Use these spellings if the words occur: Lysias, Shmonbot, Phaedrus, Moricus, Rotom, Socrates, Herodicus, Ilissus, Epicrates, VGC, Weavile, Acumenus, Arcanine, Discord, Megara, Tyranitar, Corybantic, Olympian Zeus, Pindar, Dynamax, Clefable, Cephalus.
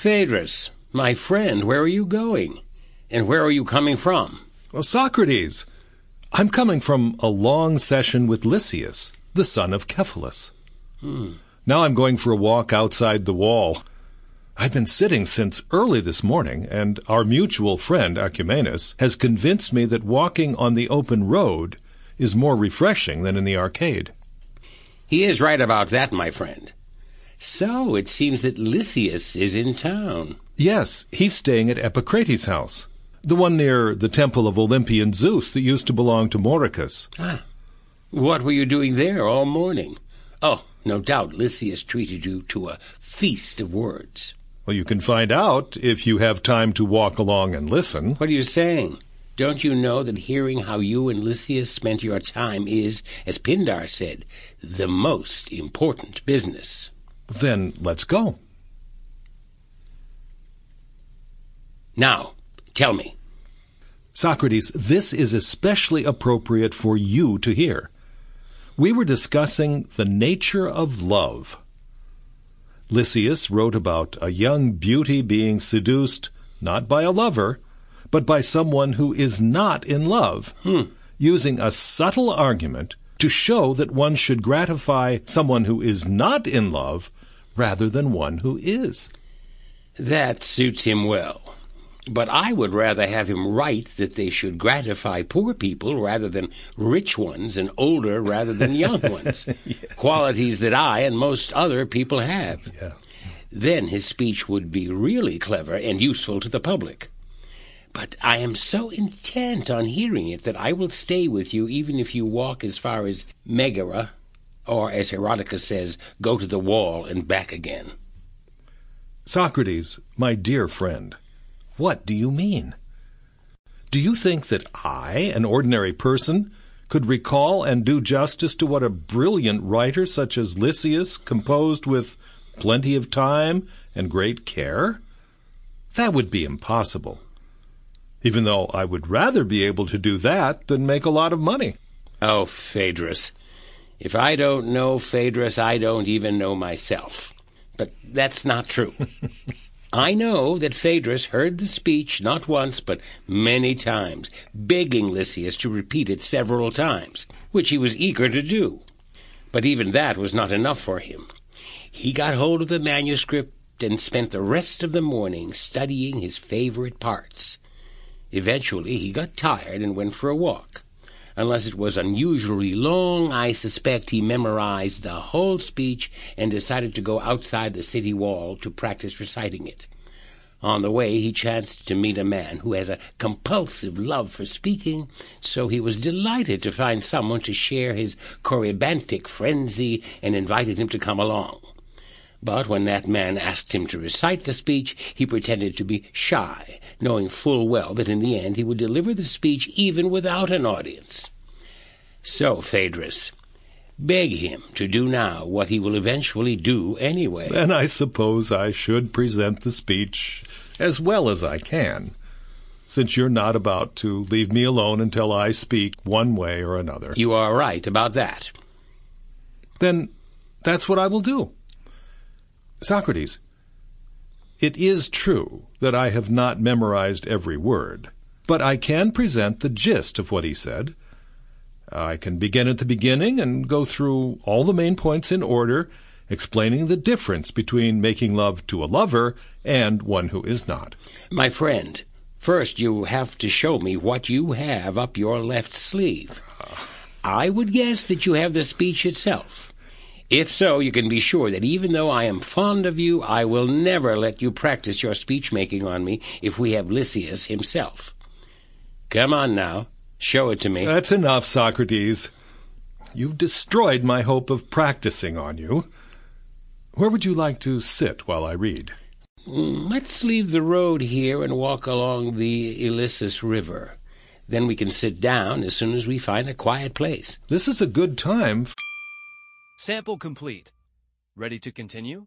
Phaedrus, my friend, where are you going? And where are you coming from? Well, Socrates, I'm coming from a long session with Lysias, the son of Cephalus. Now I'm going for a walk outside the wall. I've been sitting since early this morning, and our mutual friend, Acumenus, has convinced me that walking on the open road is more refreshing than in the arcade. He is right about that, my friend. So it seems that Lysias is in town. Yes, he's staying at Epicrates' house, the one near the temple of Olympian Zeus that used to belong to Moricus. Ah, what were you doing there all morning? Oh, no doubt Lysias treated you to a feast of words. Well, you can find out if you have time to walk along and listen. What are you saying? Don't you know that hearing how you and Lysias spent your time is, as Pindar said, the most important business? Then let's go. Now, tell me. Socrates, this is especially appropriate for you to hear. We were discussing the nature of love. Lysias wrote about a young beauty being seduced not by a lover, but by someone who is not in love, using a subtle argument to show that one should gratify someone who is not in love rather than one who is. That suits him well. But I would rather have him write that they should gratify poor people rather than rich ones and older rather than young ones, qualities that I and most other people have. Yeah. Then his speech would be really clever and useful to the public. But I am so intent on hearing it that I will stay with you even if you walk as far as Megara, or, as Herodicus says, go to the wall and back again. Socrates, my dear friend, what do you mean? Do you think that I, an ordinary person, could recall and do justice to what a brilliant writer such as Lysias composed with plenty of time and great care? That would be impossible. Even though I would rather be able to do that than make a lot of money. Oh, Phaedrus. If I don't know Phaedrus, I don't even know myself. But that's not true. I know that Phaedrus heard the speech not once but many times, begging Lysias to repeat it several times, which he was eager to do. But even that was not enough for him. He got hold of the manuscript and spent the rest of the morning studying his favorite parts. Eventually he got tired and went for a walk. Unless it was unusually long, I suspect he memorized the whole speech and decided to go outside the city wall to practice reciting it. On the way, he chanced to meet a man who has a compulsive love for speaking, so he was delighted to find someone to share his Corybantic frenzy and invited him to come along. But when that man asked him to recite the speech, he pretended to be shy, knowing full well that in the end he would deliver the speech even without an audience. So, Phaedrus, beg him to do now what he will eventually do anyway. Then I suppose I should present the speech as well as I can, since you're not about to leave me alone until I speak one way or another. You are right about that. Then that's what I will do. Socrates, it is true that I have not memorized every word, but I can present the gist of what he said. I can begin at the beginning and go through all the main points in order, explaining the difference between making love to a lover and one who is not. My friend, first you have to show me what you have up your left sleeve. I would guess that you have the speech itself. If so, you can be sure that even though I am fond of you, I will never let you practice your speech-making on me if we have Lysias himself. Come on now, show it to me. That's enough, Socrates. You've destroyed my hope of practicing on you. Where would you like to sit while I read? Let's leave the road here and walk along the Ilissus River. Then we can sit down as soon as we find a quiet place. This is a good time. Sample complete. Ready to continue?